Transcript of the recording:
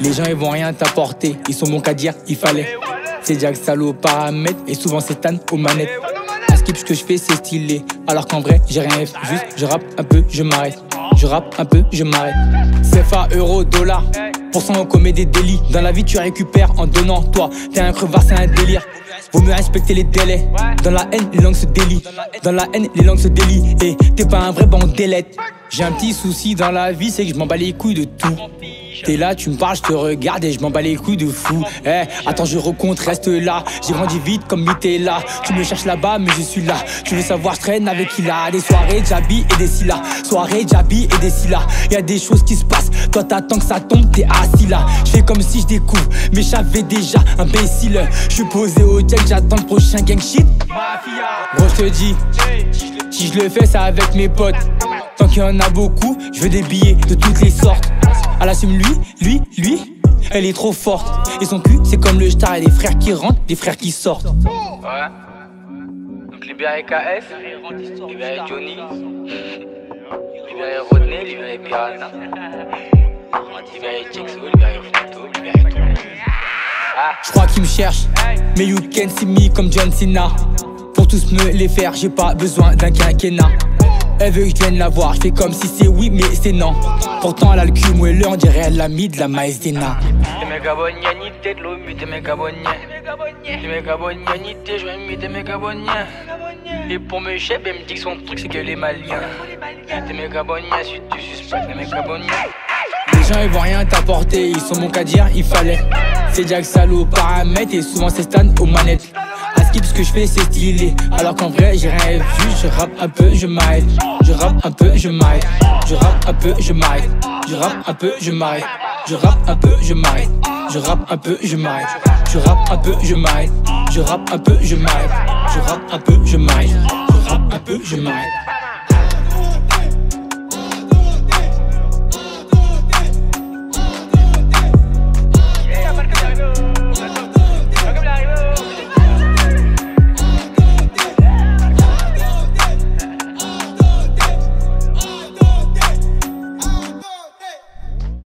Les gens ils vont rien t'apporter, ils sont bons qu'à dire il fallait. C'est Jack Salo aux paramètres et souvent c'est Tan aux manettes. La skip ce que je fais c'est stylé, alors qu'en vrai j'ai rien fait. Juste je rappe un peu, je m'arrête. Je rappe un peu, je m'arrête. CFA, euro, dollar, % on commet des délits. Dans la vie tu récupères en donnant, toi t'es un crevard, c'est un délire. Vaut mieux respecter les délais. Dans la haine les langues se délient. Dans la haine les langues se délient. Et t'es pas un vrai bah on délète. J'ai un petit souci dans la vie, c'est que je m'en bats les couilles de tout. T'es là, tu me parles, je te regarde et je m'en bats les couilles de fou. Eh, attends, je recompte, reste là. J'ai grandi vite comme Mitella. Tu me cherches là-bas, mais je suis là. Tu veux savoir, je traîne avec qui là. Des soirées, Jabi et des Silla. Soirées, Jabi et des Silla. Y'a des choses qui se passent. Toi, t'attends que ça tombe, t'es assis là. Je fais comme si je découvre, mais j'avais déjà imbécile. Je suis posé au jack, j'attends le prochain gang shit. Gros, je te dis, si je le fais, c'est avec mes potes. Tant qu'il y en a beaucoup, je veux des billets de toutes les sortes. Elle assume lui, elle est trop forte. Et son cul, c'est comme le star, et des frères qui rentrent, des frères qui sortent. Ouais. Donc libérez KS, libérez Johnny, libérez Rodney, libérez Piranha, libérez Jackson, libérez Flato, libérez tout le monde. Je crois qu'ils me cherchent, mais you can see me comme John Cena. Pour tous me les faire, j'ai pas besoin d'un quinquennat. Elle veut que je vienne la voir, je fais comme si c'est oui mais c'est non. Pourtant elle a le cul moelleux, on dirait elle a mis de la maïs des nains. T'es méga bonne ni t'es de l'eau, mais t'es méga bonne. T'es méga bonne ni t'es joint, mais t'es méga bonne. Et pour mes chefs, elle me dit que son truc c'est que les maliens. T'es méga bonne si tu suspectes, t'es méga bonne. Les gens ils vont rien t'apporter, ils sont bons qu'à dire il fallait. C'est Jack Salo aux paramètres et souvent c'est Stan aux manettes. Ce que je fais c'est stylé, alors qu'en vrai j'ai rien vu. Je rappe un peu, je m'arrête. Je rappe un peu, je m'arrête. Je rappe un peu, je m'arrête. Je rappe un peu, je m'arrête. Je rappe un peu, je m'arrête. Je rappe un peu, je m'arrête. Je rappe un peu, je m'arrête. Je rappe un peu, je m'arrête. Je rappe un peu, je m'arrête. Je rappe un peu, je m'arrête.